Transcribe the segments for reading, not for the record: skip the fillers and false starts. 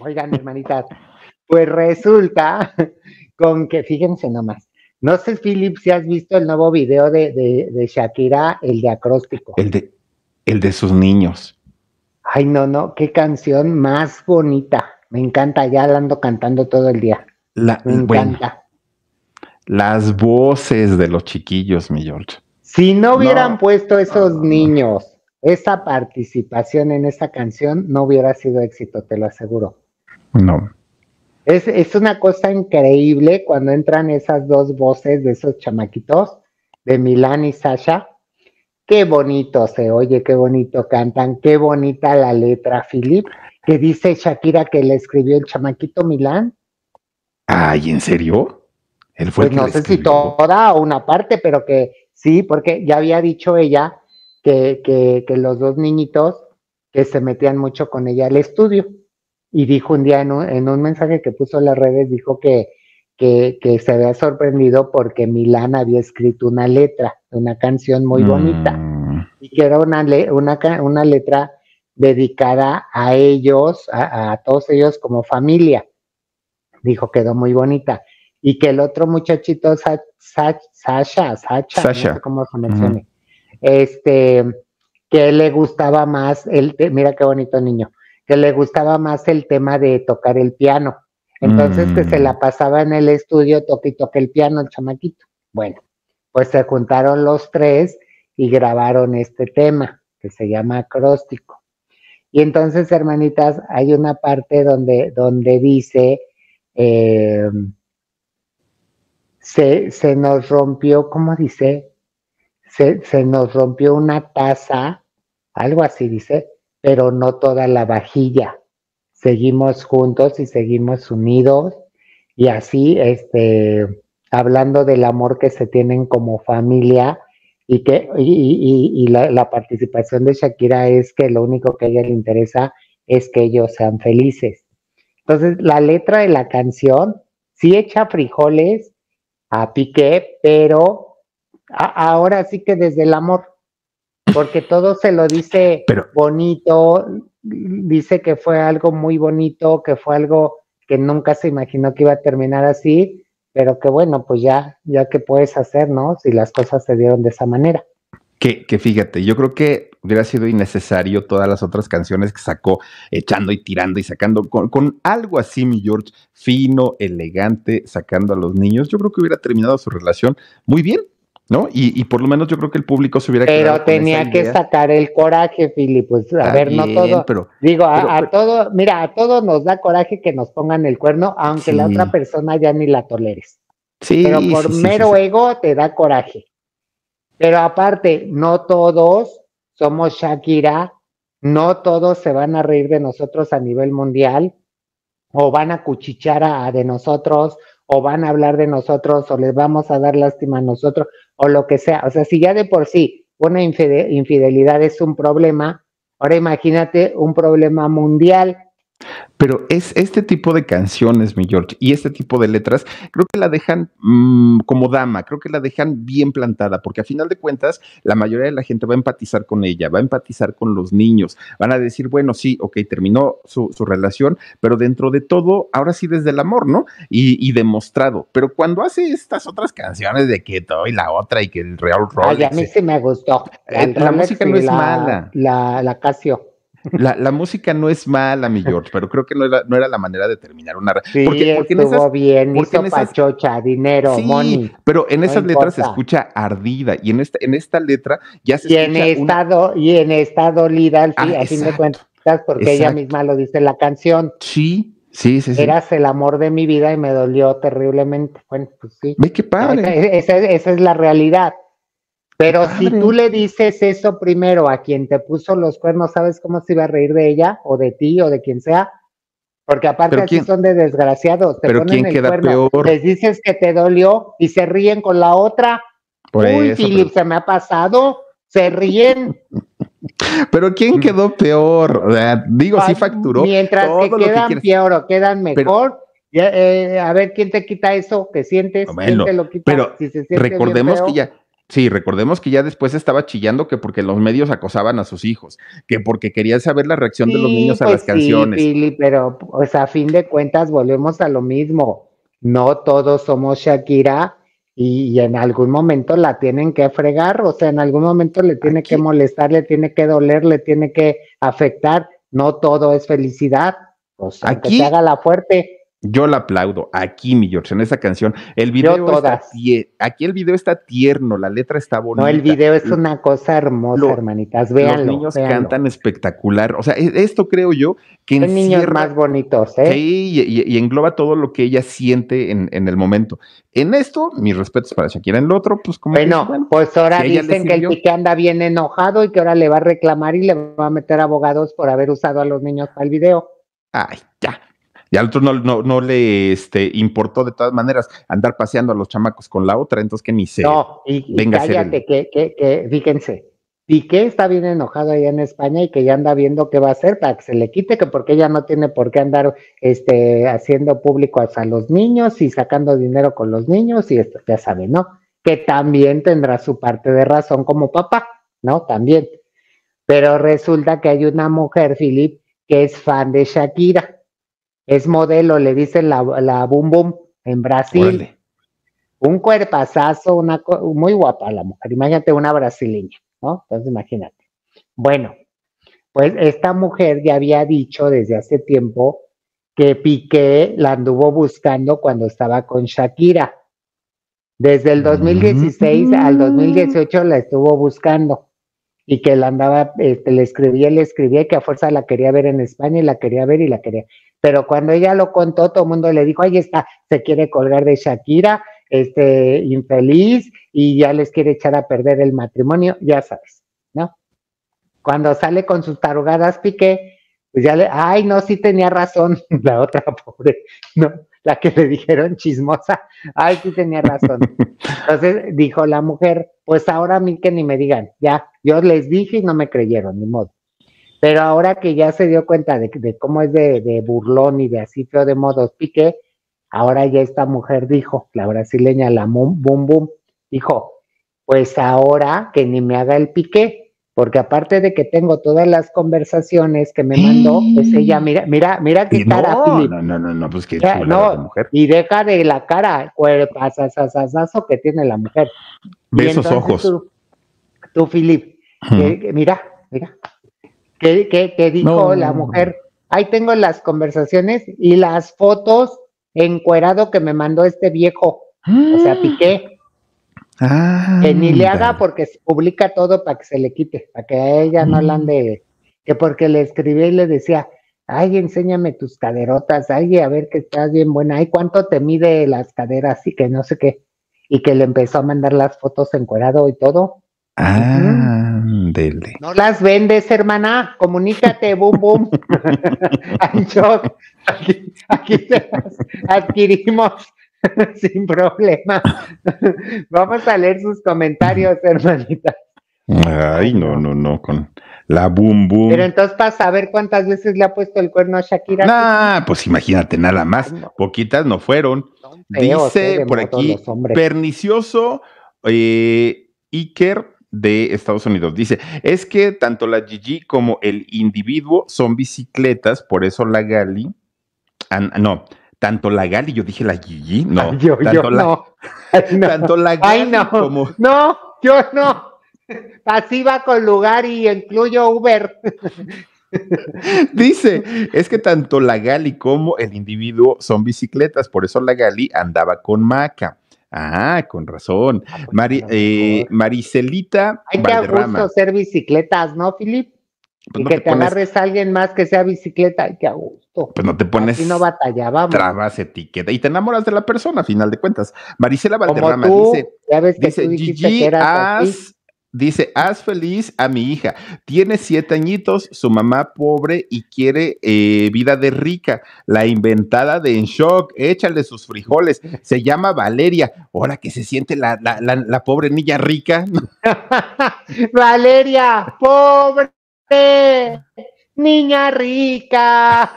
Oigan, hermanitas, pues resulta con que, fíjense nomás, no sé, Philip, si has visto el nuevo video de Shakira, el de Acróstico. El de sus niños. Ay, no, qué canción más bonita. Me encanta, ya la ando cantando todo el día. Me encanta. Las voces de los chiquillos, mi George. Si no hubieran puesto esos niños, esa participación en esa canción no hubiera sido éxito, te lo aseguro. No. Es una cosa increíble cuando entran esas dos voces de esos chamaquitos, de Milán y Sasha. Qué bonito se oye, qué bonito cantan, qué bonita la letra, Philip, que dice Shakira que la escribió el chamaquito Milán. Ay, ¿en serio? Él fue pues el que no sé si toda o una parte, pero que sí, porque ya había dicho ella que los dos niñitos que se metían mucho con ella al estudio. Y dijo un día en un mensaje que puso en las redes, dijo que se había sorprendido porque Milán había escrito una letra, una canción muy bonita, y que era una letra dedicada a ellos, a todos ellos como familia. Dijo, quedó muy bonita. Y que el otro muchachito, Sasha, no sé cómo se mencione, que le gustaba más, mira qué bonito niño, que le gustaba más el tema de tocar el piano. Entonces, que se la pasaba en el estudio, toque y toque el piano, el chamaquito. Bueno, pues se juntaron los tres y grabaron este tema, que se llama Acróstico. Y entonces, hermanitas, hay una parte donde dice, se nos rompió, ¿cómo dice? Se nos rompió una taza, algo así dice, pero no toda la vajilla. Seguimos juntos y seguimos unidos, y así, hablando del amor que se tienen como familia, y la participación de Shakira es que lo único que a ella le interesa es que ellos sean felices. Entonces, la letra de la canción sí echa frijoles a Piqué, pero ahora sí que desde el amor. Porque todo se lo dice bonito, dice que fue algo muy bonito, que fue algo que nunca se imaginó que iba a terminar así, pero que bueno, pues ya que puedes hacer, ¿no? Si las cosas se dieron de esa manera. Que fíjate, yo creo que hubiera sido innecesario todas las otras canciones que sacó, echando y tirando y sacando, con algo así, mi George, fino, elegante, sacando a los niños. Yo creo que hubiera terminado su relación muy bien, ¿no? Y por lo menos yo creo que el público se hubiera quedado con esa idea. Pero tenía que sacar el coraje, Filipe. Pues, a ver, no todo. A todos nos da coraje que nos pongan el cuerno, aunque la otra persona ya ni la toleres. Sí. Pero por mero ego te da coraje. Pero aparte, no todos somos Shakira, no todos se van a reír de nosotros a nivel mundial, o van a cuchichar de nosotros, o van a hablar de nosotros, o les vamos a dar lástima a nosotros, o lo que sea. O sea, si ya de por sí una infidelidad es un problema, ahora imagínate un problema mundial. Pero es este tipo de canciones, mi George, y este tipo de letras, creo que la dejan como dama, creo que la dejan bien plantada, porque a final de cuentas la mayoría de la gente va a empatizar con ella, va a empatizar con los niños, van a decir, bueno, sí, ok, terminó su relación, pero dentro de todo, ahora sí desde el amor, ¿no? Y demostrado, pero cuando hace estas otras canciones de que y la otra y que el Real Rolex. Ay, a mí sí me gustó. La música no es mala. La Casio. La música no es mala, mi George, pero creo que no era la manera de terminar una... Sí, porque estuvo bien, porque hizo pachocha, dinero, sí, money. Pero en esas letras se escucha ardida, y en esta letra ya se escucha... Y en esta dolida, a fin de cuentas, porque ella misma lo dice en la canción. Sí. Eras el amor de mi vida y me dolió terriblemente. Bueno, pues sí. Ve qué padre. Esa es la realidad. Pero si tú le dices eso primero a quien te puso los cuernos, ¿sabes cómo se iba a reír de ella? O de ti, o de quien sea. Porque aparte así son de desgraciados. Te ponen el cuerno, les dices que te dolió y se ríen con la otra. Uy, Philip, se me ha pasado. Se ríen. Pero ¿quién quedó peor? Digo, sí facturó. Mientras que quedan peor o quedan mejor... a ver, ¿quién te quita eso que sientes? ¿Quién te lo quita? Recordemos que ya... Sí, recordemos que ya después estaba chillando que porque los medios acosaban a sus hijos, que porque quería saber la reacción de los niños a las canciones. Sí, Pili, pero pues, a fin de cuentas volvemos a lo mismo. No todos somos Shakira y en algún momento la tienen que fregar, o sea, en algún momento le tiene que molestar, le tiene que doler, le tiene que afectar. No todo es felicidad, o sea, aquí, que se haga la fuerte. Yo la aplaudo, aquí mi George, en esa canción, el video aquí el video está tierno, la letra está bonita. No, el video es una cosa hermosa, hermanitas, véanlo. Los niños cantan espectacular, o sea, esto creo yo que encierra, niños más bonitos, ¿eh? Sí, y engloba todo lo que ella siente en el momento. En esto, mis respetos para Shakira, en lo otro, pues como... Bueno, pues ahora dicen que el Piqué anda bien enojado y que ahora le va a reclamar y le va a meter abogados por haber usado a los niños para el video. Ay, ya. Y al otro no le importó de todas maneras andar paseando a los chamacos con la otra, entonces que ni se... No, y cállate, que fíjense, Piqué está bien enojado allá en España y que ya anda viendo qué va a hacer para que se le quite, que porque ella no tiene por qué andar haciendo público a los niños y sacando dinero con los niños y esto, ya saben, ¿no? Que también tendrá su parte de razón como papá, ¿no? También. Pero resulta que hay una mujer, Felipe, que es fan de Shakira. Es modelo, le dicen la Boom Boom en Brasil. Órale. Un cuerpazazo, muy guapa la mujer, imagínate una brasileña, ¿no? Entonces imagínate. Bueno, pues esta mujer ya había dicho desde hace tiempo que Piqué la anduvo buscando cuando estaba con Shakira. Desde el 2016 al 2018 la estuvo buscando. Y que la andaba, le escribía, y que a fuerza la quería ver en España, y la quería ver, pero cuando ella lo contó, todo el mundo le dijo, ahí está, se quiere colgar de Shakira, infeliz, y ya les quiere echar a perder el matrimonio, ya sabes, ¿no? Cuando sale con sus tarugadas, Piqué, pues ya ay, no, sí tenía razón, la otra pobre, ¿no? La que le dijeron chismosa, ay, sí tenía razón. Entonces dijo la mujer, pues ahora a mí que ni me digan, ya, yo les dije y no me creyeron, ni modo. Pero ahora que ya se dio cuenta de cómo es de burlón y de así feo de modos Piqué, ahora ya esta mujer dijo, la brasileña, la Boom Boom, dijo, pues ahora que ni me haga el Piqué, porque aparte de que tengo todas las conversaciones que me mandó, pues ella, mira qué cara, Felipe. No, pues que es la mujer. Y deja de la cara, cuerpazazazazazo que tiene la mujer. Ve esos ojos. Tú, Felipe, mira. Que dijo la mujer, ahí tengo las conversaciones y las fotos encuerado que me mandó este viejo, o sea, Piqué, que ni le haga porque se publica todo para que se le quite, para que a ella no la ande, que porque le escribía y le decía, ay, enséñame tus caderotas, ay, a ver que estás bien buena, ay, cuánto te mide las caderas y que no sé qué, y que le empezó a mandar las fotos encuerado y todo. Ándele. No las vendes, hermana. Comunícate, Boom Boom. Aquí te las adquirimos sin problema. Vamos a leer sus comentarios, hermanita. Ay, no, con la Boom Boom. Pero entonces, para saber cuántas veces le ha puesto el cuerno a Shakira. Nah, pues imagínate, nada más. No. Poquitas no fueron. Feos, dice por aquí, pernicioso Iker de Estados Unidos. Dice, es que tanto la Gigi como el individuo son bicicletas, por eso la Gali, tanto la Gali, yo dije la Gigi, no. Ay, tanto la Gali como... No, yo no. Pasiva con lugar y incluyo Uber. Dice, es que tanto la Gali como el individuo son bicicletas, por eso la Gali andaba con Maca. Ah, con razón. Maricelita Valderrama. Hay que a gusto ser bicicletas, ¿no, Felipe? Pues y no que te agarres a alguien más que sea bicicleta, hay que a gusto. Pues no te pones no trabas, etiqueta. Y te enamoras de la persona, a final de cuentas. Maricela Valderrama dice, Gigi, haz feliz a mi hija. Tiene 7 añitos, su mamá pobre y quiere vida de rica. La inventada de En Shock, échale sus frijoles. Se llama Valeria. Ahora que se siente la pobre niña rica. Valeria, pobre niña rica.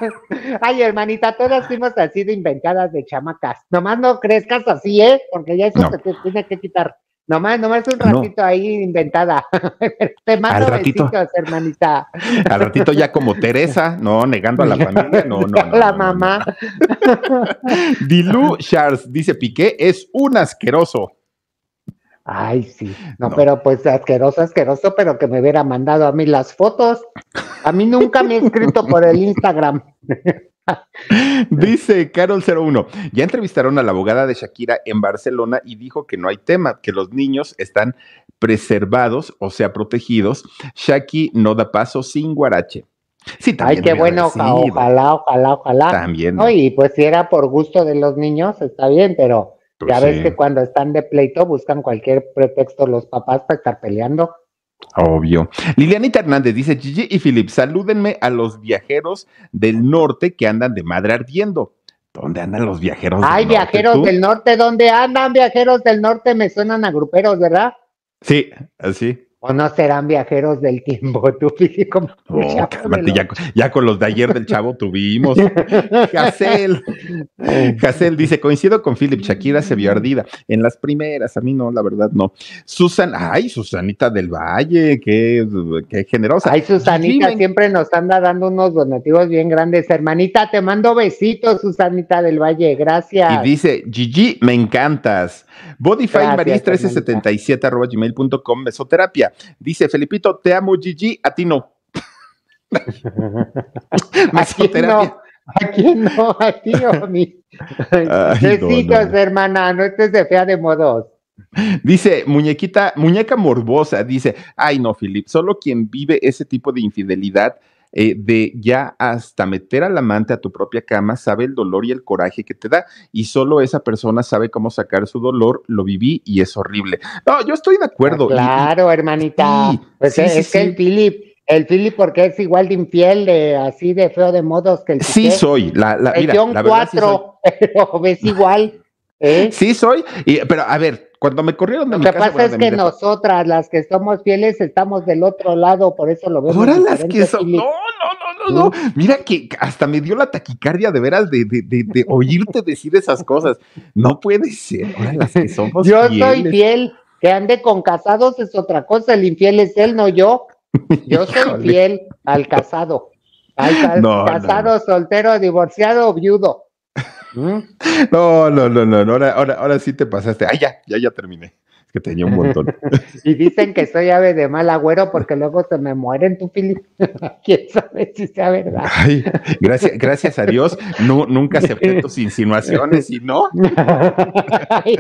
Ay, hermanita, todas fuimos así de inventadas de chamacas. Nomás no crezcas así, ¿eh? Porque ya eso se te tiene que quitar. Nomás un ratito ahí inventada. Te mando besitos, hermanita. Al ratito ya como Teresa, negando a la familia, la mamá. Dilú Charles dice, Piqué es un asqueroso. Ay, sí. No, pero pues asqueroso, pero que me hubiera mandado a mí las fotos. A mí nunca me he escrito por el Instagram. Dice Carol 01, ya entrevistaron a la abogada de Shakira en Barcelona y dijo que no hay tema, que los niños están preservados, o sea, protegidos. Shaki no da paso sin guarache. Sí, ay, qué bueno, ojalá. También. No, y pues si era por gusto de los niños, está bien, pero pues ya ves que cuando están de pleito buscan cualquier pretexto los papás para estar peleando. Obvio. Lilianita Hernández dice, Gigi y Philip, salúdenme a los viajeros del norte que andan de madre ardiendo. ¿Dónde andan los viajeros del norte? Ay, viajeros del norte, ¿dónde andan viajeros del norte? Me suenan a gruperos, ¿verdad? Sí, así. ¿O no serán viajeros del tiempo? Tú, Filipe, ya con los de ayer del Chavo tuvimos. Hazel dice, coincido con Philip, Shakira se vio ardida. En las primeras, a mí no, la verdad no. Susanita del Valle, qué generosa. Ay, Susanita, siempre nos anda dando unos donativos bien grandes. Hermanita, te mando besitos, Susanita del Valle, gracias. Y dice, Gigi, me encantas. Bodyfine Maris 1377 @gmail.com, mesoterapia. Dice, Felipito, te amo, Gigi, a ti no. Mesoterapia. Aquí no, a ti o a mí. Besitos, hermana, no estés de fea de modos. Dice, muñeca morbosa, dice, ay no, Filip, solo quien vive ese tipo de infidelidad, de ya hasta meter al amante a tu propia cama, sabe el dolor y el coraje que te da, y solo esa persona sabe cómo sacar su dolor. Lo viví y es horrible. No, yo estoy de acuerdo. Claro, hermanita. Sí, pues sí, el Philip, porque es igual de infiel, así de feo de modos que el Piqué. Sí soy, mira, la verdad, 4, sí soy. Pero ves igual. Sí soy, pero a ver, cuando me corrieron de mi casa... Lo que pasa es que nosotras, las que somos fieles, estamos del otro lado, por eso lo vemos. Ahora las que son... No. Mira que hasta me dio la taquicardia de veras de oírte decir esas cosas. No puede ser, ahora las que somos fieles. Yo soy fiel, que ande con casados es otra cosa, el infiel es él, no yo. Yo soy fiel al casado. Casado, soltero, divorciado, viudo. No, ahora sí te pasaste. Ay, ya terminé. Es que tenía un montón. Y dicen que soy ave de mal agüero porque luego se me mueren, tú, Filipe. Quién sabe si sea verdad. Ay, gracias a Dios, nunca acepté tus insinuaciones, y no. Ay,